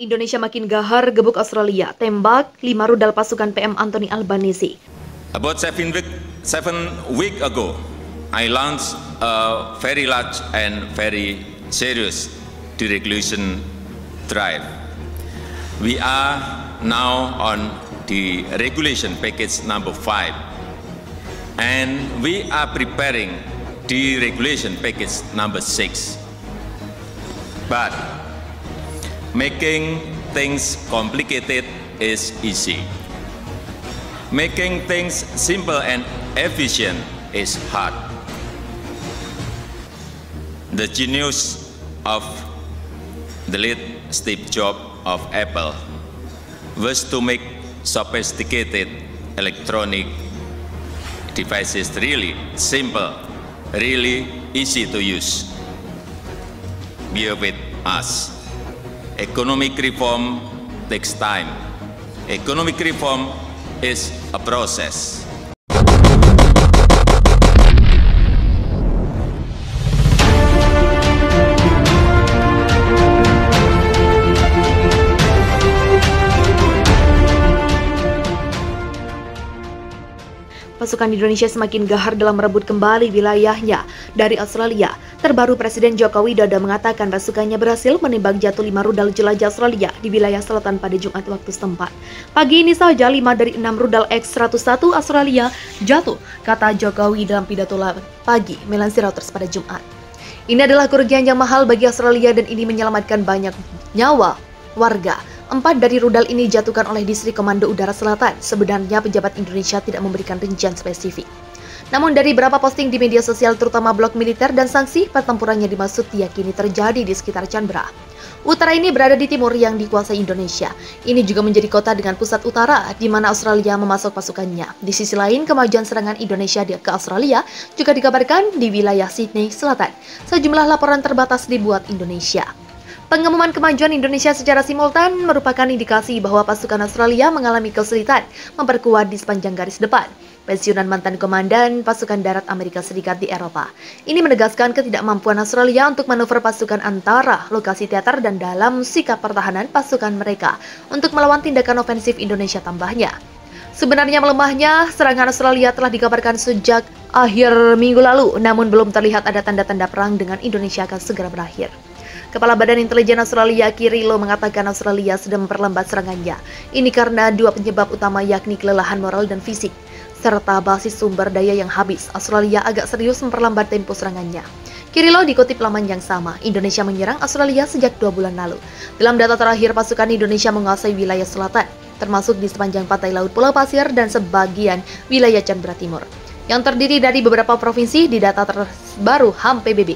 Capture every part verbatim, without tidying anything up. Indonesia makin gahar gebuk Australia, tembak lima rudal pasukan P M Anthony Albanese. About seven week, seven week ago, I launched a very large and very serious deregulation drive. We are now on the regulation package number five, and we are preparing deregulation package number six. But making things complicated is easy. Making things simple and efficient is hard. The genius of the late Steve Jobs of Apple was to make sophisticated electronic devices really simple, really easy to use. Bear with us. Economic reform takes time. Economic reform is a process. Pasukan Indonesia semakin gahar dalam merebut kembali wilayahnya dari Australia. Terbaru Presiden Joko Widodo mengatakan pasukannya berhasil menembak jatuh lima rudal jelajah Australia di wilayah selatan pada Jumat waktu setempat. Pagi ini saja lima dari enam rudal X seratus satu Australia jatuh, kata Jokowi dalam pidato pagi melansir Reuters pada Jumat. Ini adalah kerugian yang mahal bagi Australia dan ini menyelamatkan banyak nyawa warga. Empat dari rudal ini dijatuhkan oleh Distrik Komando Udara Selatan. Sebenarnya pejabat Indonesia tidak memberikan rincian spesifik. Namun dari beberapa posting di media sosial terutama blog militer dan sanksi, pertempurannya dimaksud diyakini terjadi di sekitar Canberra. Utara ini berada di timur yang dikuasai Indonesia. Ini juga menjadi kota dengan pusat utara di mana Australia memasok pasukannya. Di sisi lain, kemajuan serangan Indonesia ke Australia juga dikabarkan di wilayah Sydney Selatan. Sejumlah laporan terbatas dibuat Indonesia. Pengumuman kemajuan Indonesia secara simultan merupakan indikasi bahwa pasukan Australia mengalami kesulitan memperkuat di sepanjang garis depan. Pensiunan mantan komandan pasukan darat Amerika Serikat di Eropa. Ini menegaskan ketidakmampuan Australia untuk manuver pasukan antara lokasi teater dan dalam sikap pertahanan pasukan mereka untuk melawan tindakan ofensif Indonesia tambahnya. Sebenarnya melemahnya serangan Australia telah dikabarkan sejak akhir minggu lalu, namun belum terlihat ada tanda-tanda perang dengan Indonesia akan segera berakhir. Kepala Badan Intelijen Australia Kirillo mengatakan Australia sedang memperlambat serangannya. Ini karena dua penyebab utama yakni kelelahan moral dan fisik, serta basis sumber daya yang habis. Australia agak serius memperlambat tempo serangannya. Kirillo dikutip laman yang sama, Indonesia menyerang Australia sejak dua bulan lalu. Dalam data terakhir, pasukan Indonesia menguasai wilayah selatan, termasuk di sepanjang pantai laut Pulau Pasir dan sebagian wilayah Canberra Timur, yang terdiri dari beberapa provinsi di data terbaru H A M P B B.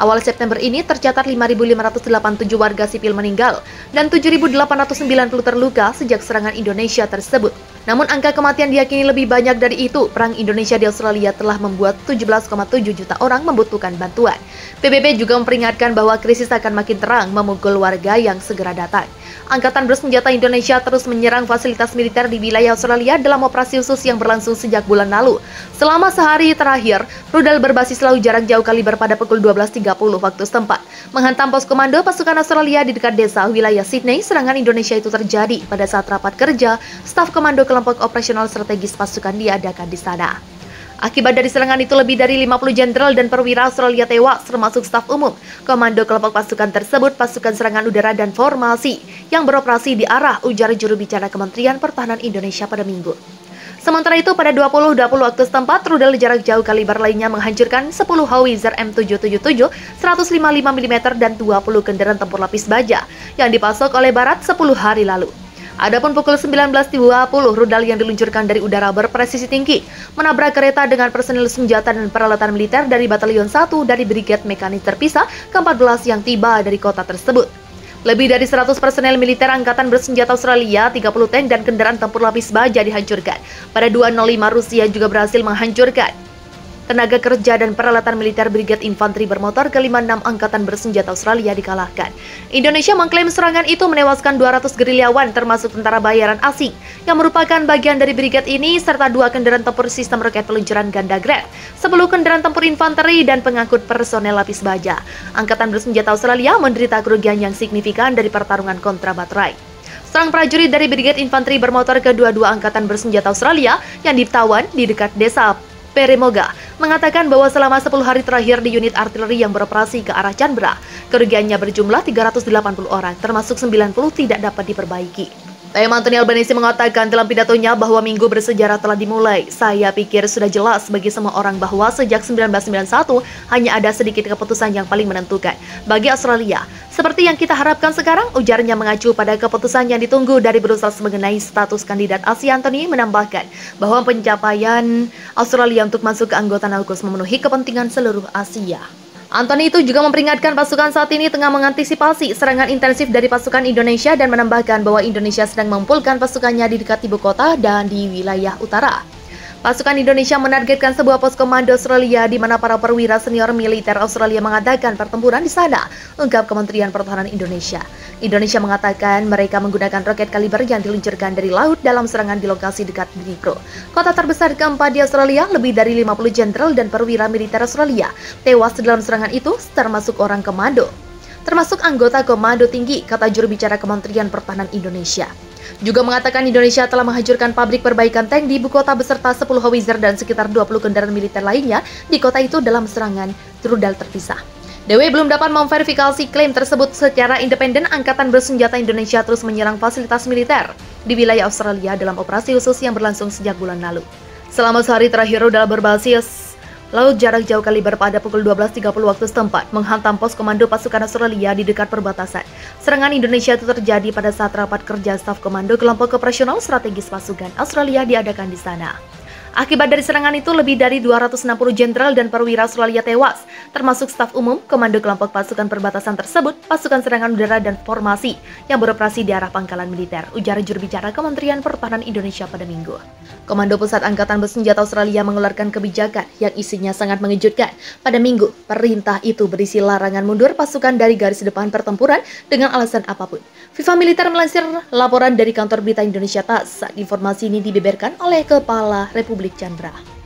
Awal September ini tercatat lima ribu lima ratus delapan puluh tujuh warga sipil meninggal dan tujuh ribu delapan ratus sembilan puluh terluka sejak serangan Indonesia tersebut. Namun angka kematian diyakini lebih banyak dari itu. Perang Indonesia di Australia telah membuat tujuh belas koma tujuh juta orang membutuhkan bantuan. P B B juga memperingatkan bahwa krisis akan makin terang memukul warga yang segera datang. Angkatan Bersenjata Indonesia terus menyerang fasilitas militer di wilayah Australia dalam operasi khusus yang berlangsung sejak bulan lalu. Selama sehari terakhir, rudal berbasis laut jarak jauh kaliber pada pukul dua belas tiga puluh waktu setempat menghantam pos komando pasukan Australia di dekat desa wilayah Sydney. Serangan Indonesia itu terjadi pada saat rapat kerja staf komando kelompok operasional strategis pasukan diadakan di sana. Akibat dari serangan itu lebih dari lima puluh jenderal dan perwira Australia tewas termasuk staf umum. Komando kelompok pasukan tersebut pasukan serangan udara dan formasi yang beroperasi di arah, ujar juru bicara Kementerian Pertahanan Indonesia pada Minggu. Sementara itu, pada dua puluh dua puluh waktu setempat, rudal jarak jauh kaliber lainnya menghancurkan sepuluh howitzer M tujuh tujuh tujuh, seratus lima puluh lima milimeter, dan dua puluh kendaraan tempur lapis baja yang dipasok oleh Barat sepuluh hari lalu. Adapun pukul sembilan belas dua puluh, rudal yang diluncurkan dari udara berpresisi tinggi menabrak kereta dengan personil senjata dan peralatan militer dari Batalion satu dari Brigade Mekanis Terpisah ke empat belas yang tiba dari kota tersebut. Lebih dari seratus personel militer Angkatan Bersenjata Australia, tiga puluh tank dan kendaraan tempur lapis baja dihancurkan. Pada dua nol lima, Rusia juga berhasil menghancurkan Tenaga kerja dan peralatan militer Brigade Infanteri Bermotor ke lima puluh enam Angkatan Bersenjata Australia dikalahkan. Indonesia mengklaim serangan itu menewaskan dua ratus gerilyawan termasuk tentara bayaran asing yang merupakan bagian dari brigade ini serta dua kendaraan tempur sistem roket peluncuran ganda Grad, sepuluh kendaraan tempur infanteri dan pengangkut personel lapis baja. Angkatan Bersenjata Australia menderita kerugian yang signifikan dari pertarungan kontra baterai. Serang prajurit dari Brigade Infanteri Bermotor kedua-dua Angkatan Bersenjata Australia yang ditawan di dekat desa Peremoga mengatakan bahwa selama sepuluh hari terakhir di unit artileri yang beroperasi ke arah Canberra, kerugiannya berjumlah tiga ratus delapan puluh orang, termasuk sembilan puluh tidak dapat diperbaiki. Perdana Menteri Albanese mengatakan dalam pidatonya bahwa minggu bersejarah telah dimulai. Saya pikir sudah jelas bagi semua orang bahwa sejak seribu sembilan ratus sembilan puluh satu hanya ada sedikit keputusan yang paling menentukan bagi Australia. Seperti yang kita harapkan sekarang, ujarnya mengacu pada keputusan yang ditunggu dari Brussels mengenai status kandidat ASEAN. Anthony menambahkan bahwa pencapaian Australia untuk masuk ke anggota Nalkus memenuhi kepentingan seluruh Asia. Anthony itu juga memperingatkan pasukan saat ini tengah mengantisipasi serangan intensif dari pasukan Indonesia dan menambahkan bahwa Indonesia sedang mengumpulkan pasukannya di dekat ibu kota dan di wilayah utara. Pasukan Indonesia menargetkan sebuah pos komando Australia di mana para perwira senior militer Australia mengadakan pertempuran di sana, ungkap Kementerian Pertahanan Indonesia. Indonesia mengatakan mereka menggunakan roket kaliber yang diluncurkan dari laut dalam serangan di lokasi dekat Kirillo, kota terbesar keempat di Australia. Lebih dari lima puluh jenderal dan perwira militer Australia tewas dalam serangan itu, termasuk orang komando. Termasuk anggota komando tinggi, kata juru bicara Kementerian Pertahanan Indonesia. Juga mengatakan Indonesia telah menghancurkan pabrik perbaikan tank di ibu kota beserta sepuluh howitzer dan sekitar dua puluh kendaraan militer lainnya di kota itu dalam serangan rudal terpisah. D W belum dapat memverifikasi klaim tersebut secara independen. Angkatan Bersenjata Indonesia terus menyerang fasilitas militer di wilayah Australia dalam operasi khusus yang berlangsung sejak bulan lalu. Selama sehari terakhir, rudal berbasis laut jarak jauh kaliber pada pukul dua belas tiga puluh waktu setempat menghantam pos komando pasukan Australia di dekat perbatasan. Serangan Indonesia itu terjadi pada saat rapat kerja staf komando kelompok operasional strategis pasukan Australia diadakan di sana. Akibat dari serangan itu, lebih dari dua ratus enam puluh jenderal dan perwira Australia tewas, termasuk staf umum komando kelompok pasukan perbatasan tersebut, pasukan serangan udara dan formasi yang beroperasi di arah pangkalan militer, ujar juru bicara Kementerian Pertahanan Indonesia pada Minggu. Komando Pusat Angkatan Bersenjata Australia mengeluarkan kebijakan yang isinya sangat mengejutkan. Pada Minggu, perintah itu berisi larangan mundur pasukan dari garis depan pertempuran dengan alasan apapun. FIFA Militer melansir laporan dari kantor berita Indonesia T A S saat informasi ini dibeberkan oleh Kepala Republik Canberra.